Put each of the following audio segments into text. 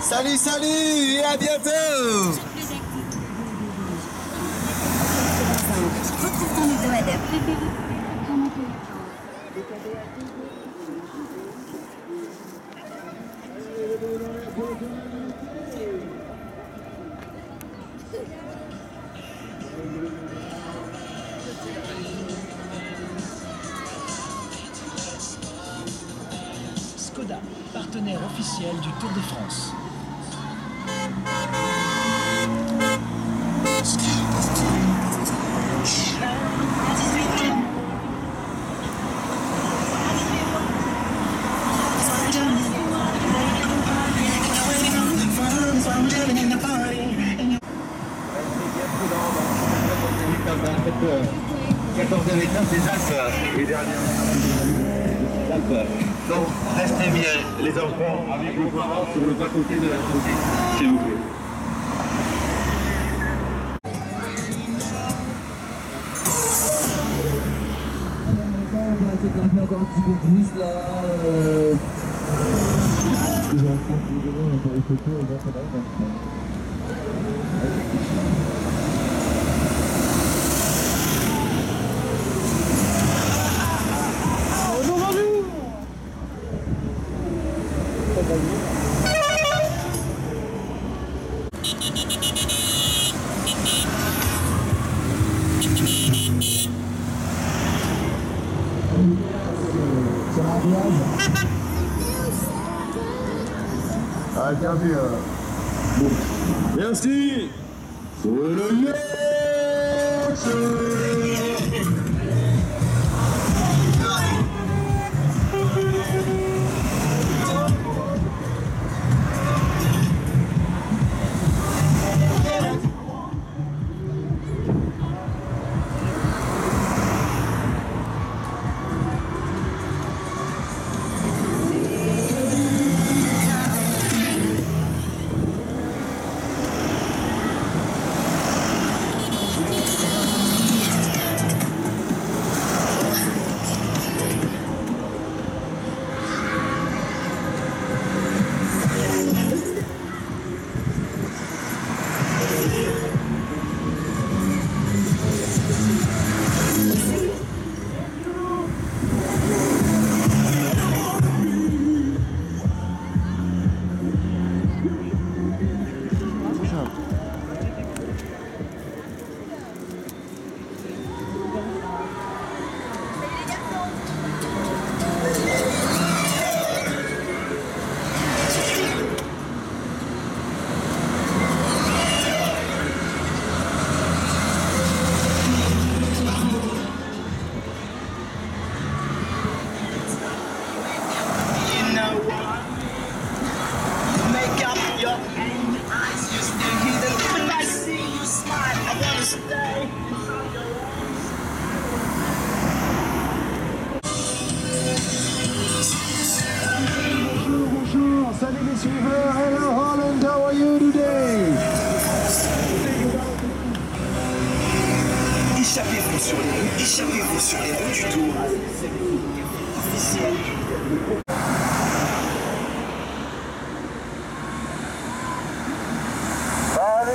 Salut, salut et à bientôt. Retrouve ton hebdomadaire préféré. Skoda, partenaire officiel du Tour de France. Donc, restez bien les enfants avec vos parents sur le bas-côté de la chaussée, s'il vous plaît. On va essayer de grimper encore un petit peu plus là. Je vais encore vous donner encore les photos et là ça va être. Ah, bien vu. Bon. Merci. C'est le match. Échappez-vous sur les routes du Tour. Officiel. Allez.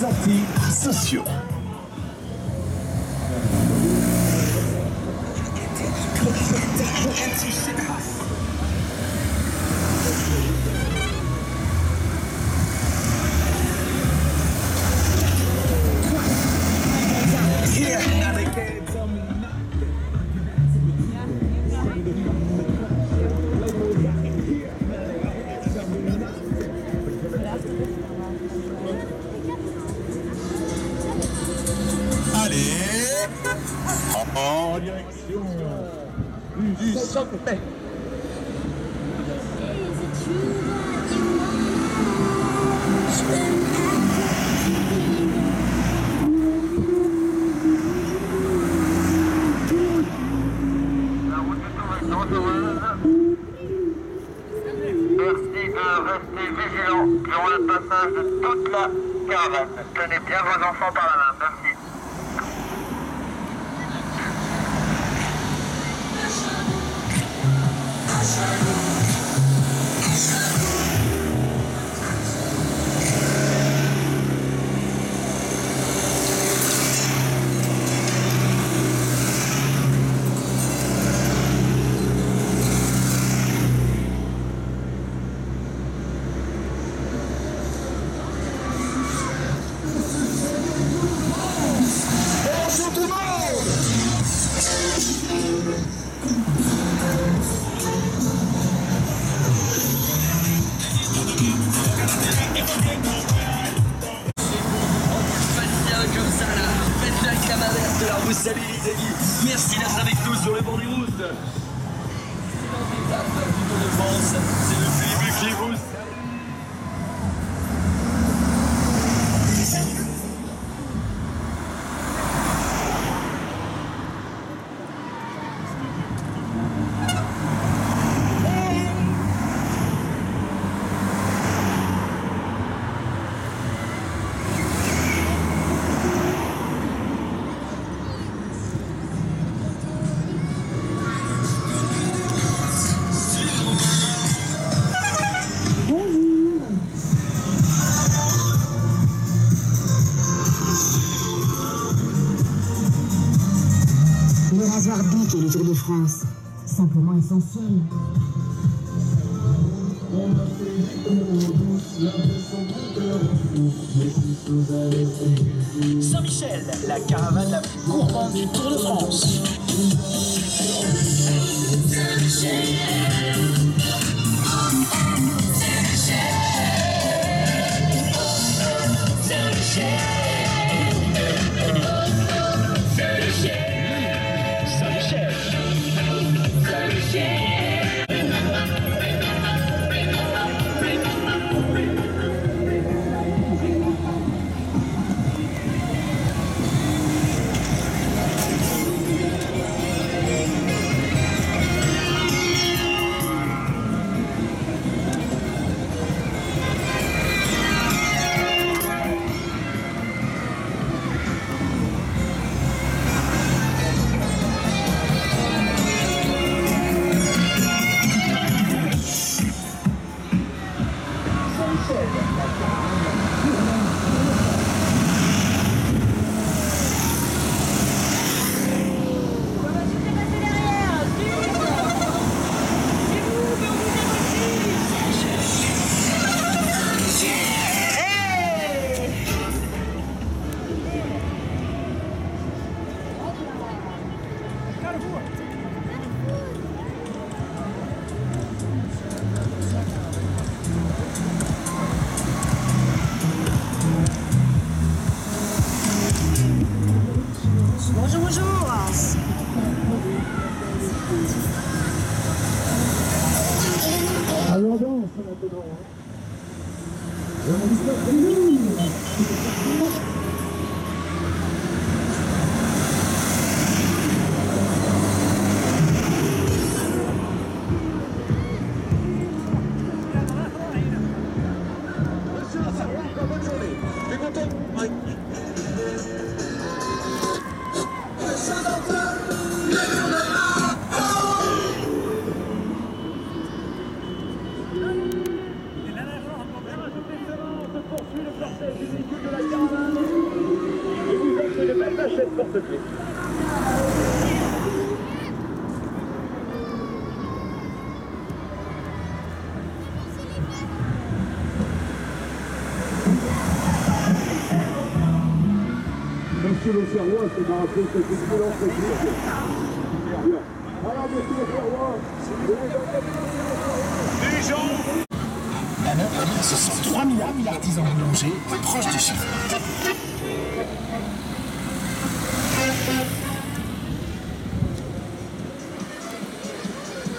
Sorties sociaux. En direction du sommet. dangereuse. Merci de rester vigilants durant le passage de toute la caravane. Tenez bien vos enfants par la main. Merci. Merci d'être avec nous sur le bord des routes. C'est l'étape du Tour de France, c'est le plus ému qui vous. Et le Tour de France, simplement essentiel. On a fait l'impression Saint-Michel, la caravane la plus gourmande du Tour de France. Le Ferrois, c'est marrant, c'est une violence technique. Voilà, monsieur le Ferrois, les gens. La note, ce sont 3 milliards d'artisans boulangers proches du chef.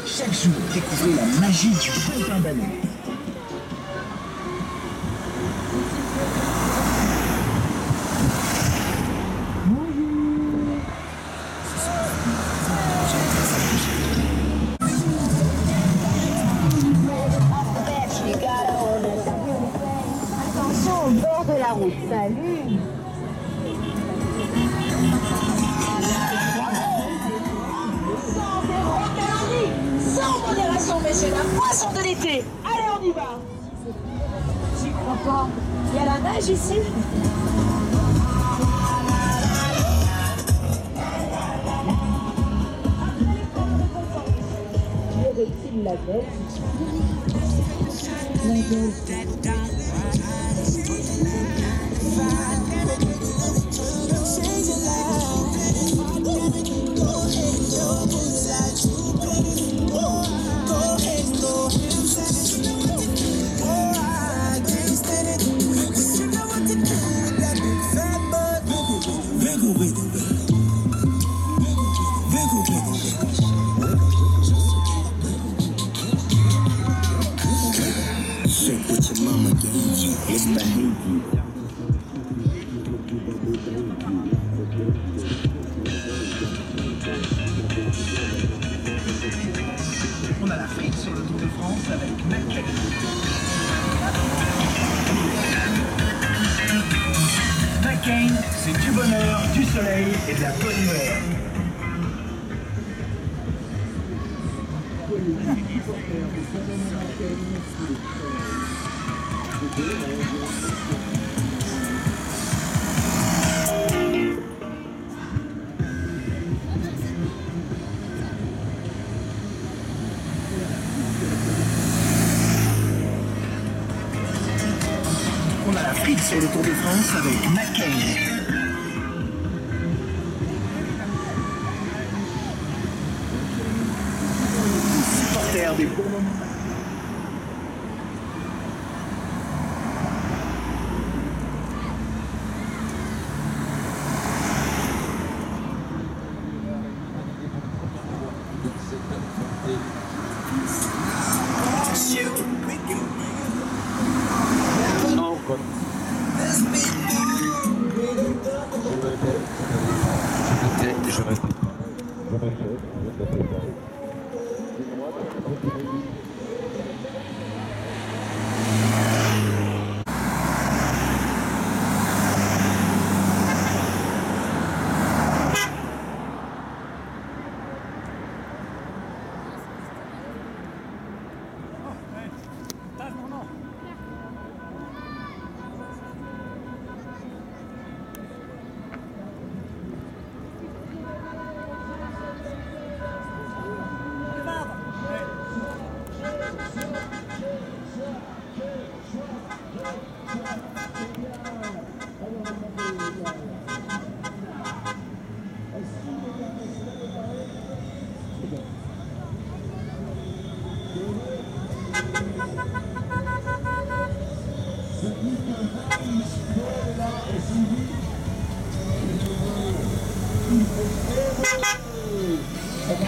Chaque jour, découvrez la magie du bon pain d'Allemagne. la route. Salut. Sans modération, messieurs, la poisson de l'été. Allez, on y va. J'y crois pas. Il y a la neige ici. Il la belle. On a la frite sur le Tour de France avec McCain. McCain, c'est du bonheur, du soleil et de la bonne humeur. Sur le Tour de France avec McCain. Supporter des bons moments.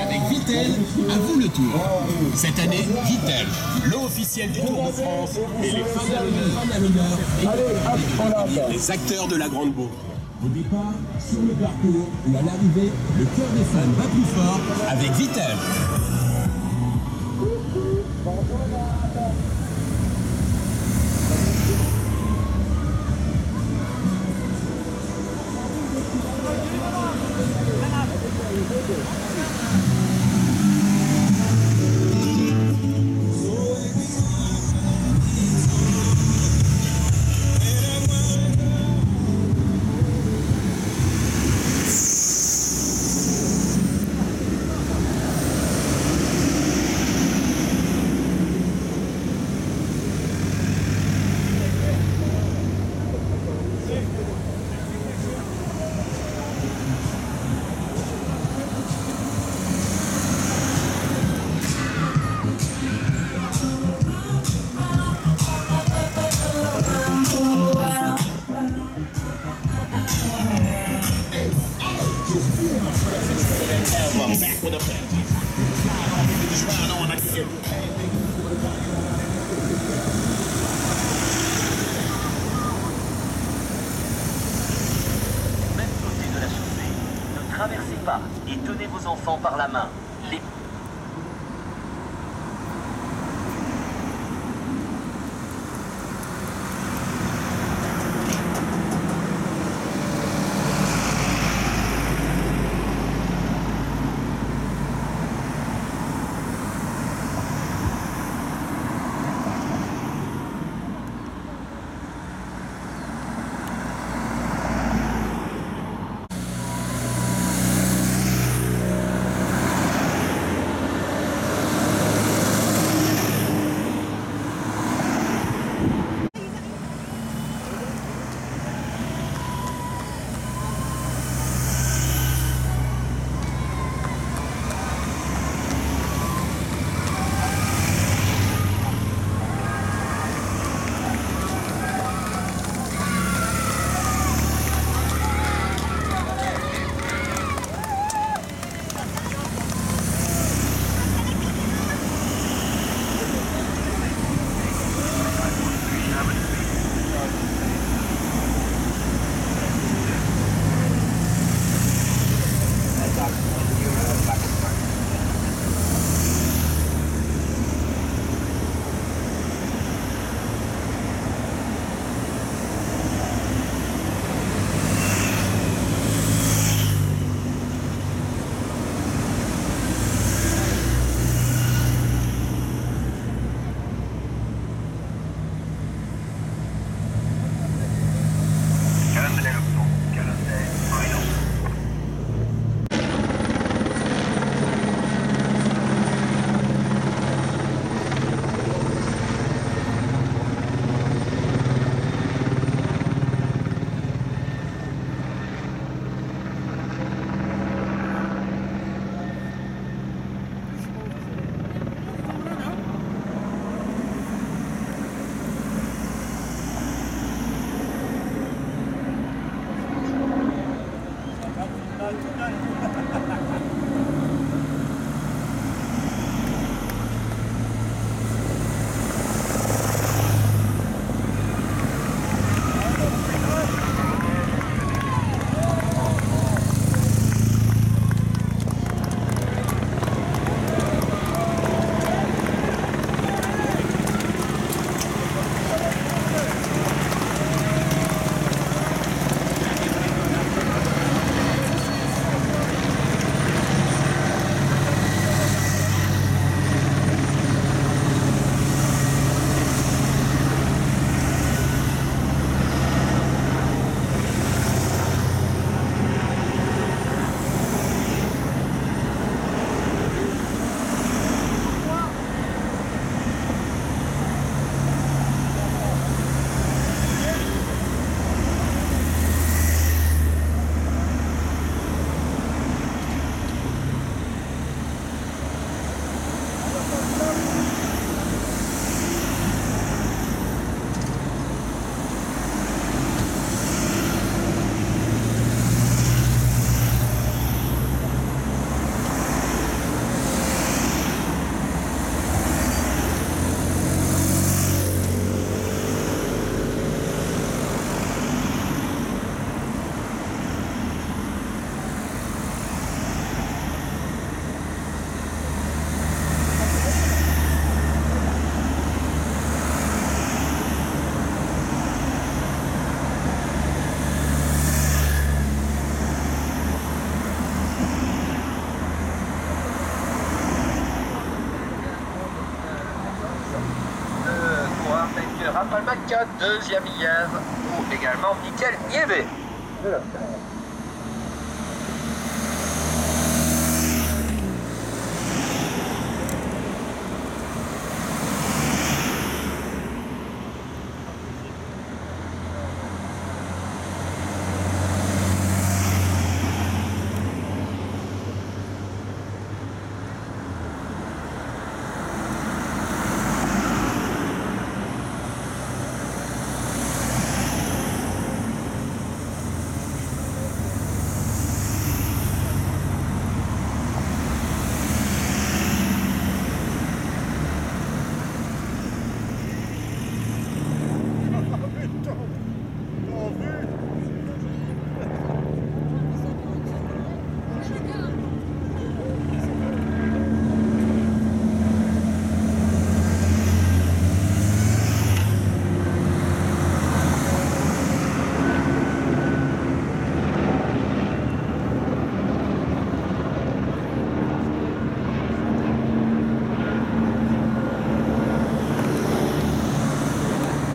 Avec Vittel, à vous le tour. Cette année, Vittel, l'eau officielle du Tour de France et les femmes à l'honneur et les acteurs de la grande bourse. Au départ, sur le parcours ou à l'arrivée, le cœur des fans bat plus fort avec Vittel. Traversez pas et tenez vos enfants par la main. Raphaël McCain, deuxième hier, ou également Mikkel Nieve.